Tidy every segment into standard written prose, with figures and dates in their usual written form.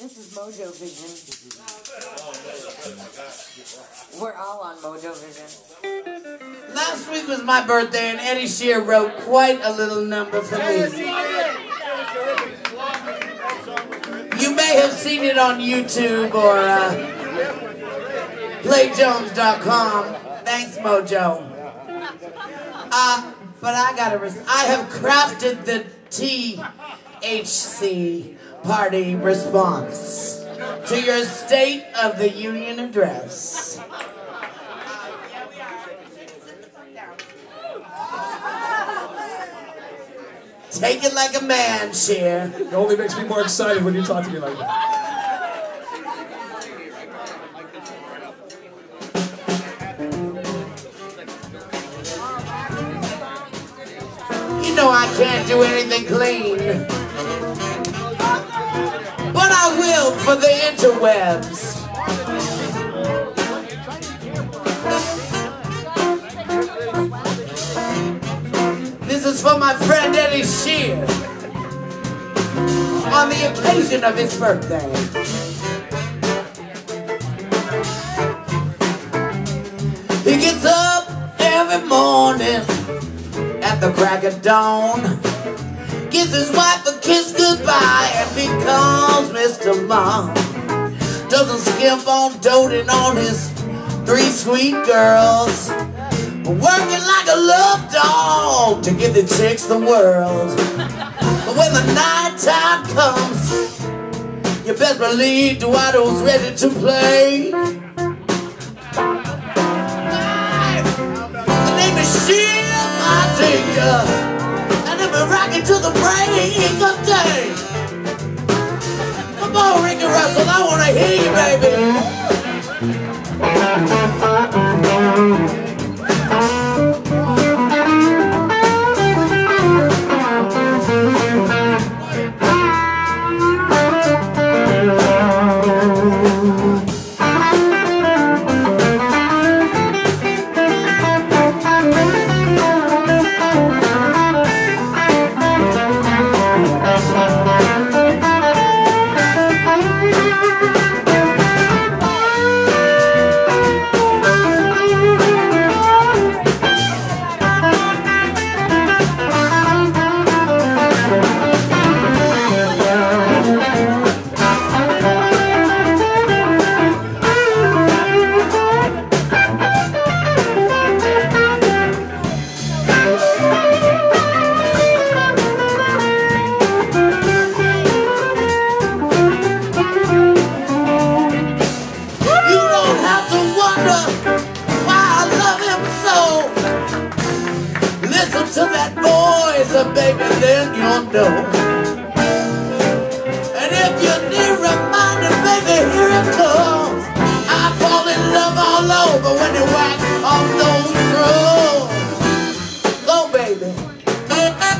This is Mojo Vision. We're all on Mojo Vision. Last week was my birthday, and Eddie Scheer wrote quite a little number for me. You may have seen it on YouTube or playjones.com. Thanks, Mojo. But I gotta. I have crafted the THC party response to your State of the Union address. Yeah, we are. Sit the fuck down. Take it like a man, Sheer. It only makes me more excited when you talk to me like that. No, I can't do anything clean, but I will for the interwebs. This is for my friend Eddie Scheer on the occasion of his birthday. He gets up every morning at the crack of dawn, gives his wife a kiss goodbye and becomes Mr. Mom. Doesn't skimp on doting on his three sweet girls, working like a love dog to give the chicks the world. But when the night time comes, you best believe Duado's ready to play. The name is Sheer, my dear, and I've been rocking to the break of day. Come on, Ricky Russell, I wanna hear you, baby. Baby, then you'll know. And if you need reminding, baby, here it comes. I fall in love all over when you whack off those drums. Go, baby. Go, baby.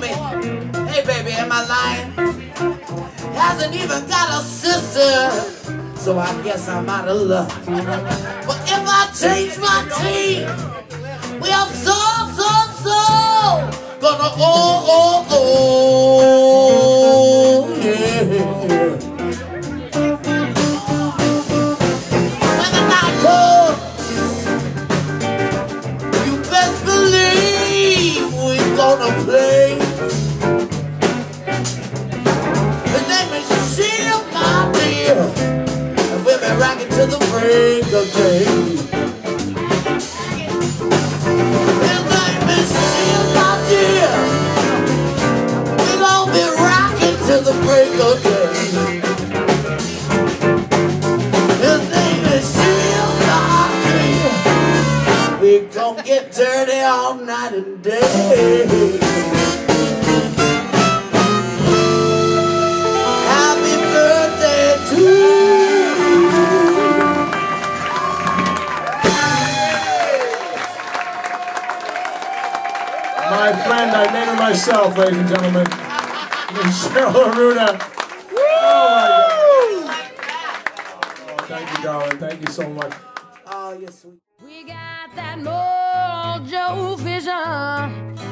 told me, hey baby, am I lying? Hasn't even got a sister, so I guess I'm out of luck. But if I change my team, well, so gonna oh, yeah. Play. Her name is Sheer, my dear, and we'll be rocking to the break of day. Her name is Sheer, my dear, we'll all be rocking to the break of day. Her name is Sheer, my dear, we gon' get dirty all night and day. My friend, I named it myself, ladies and gentlemen. Cheryl Aruda. Woo! Oh, my God. Oh, thank you, darling. Thank you so much. Oh, you're sweet. We got that Mojo Vision.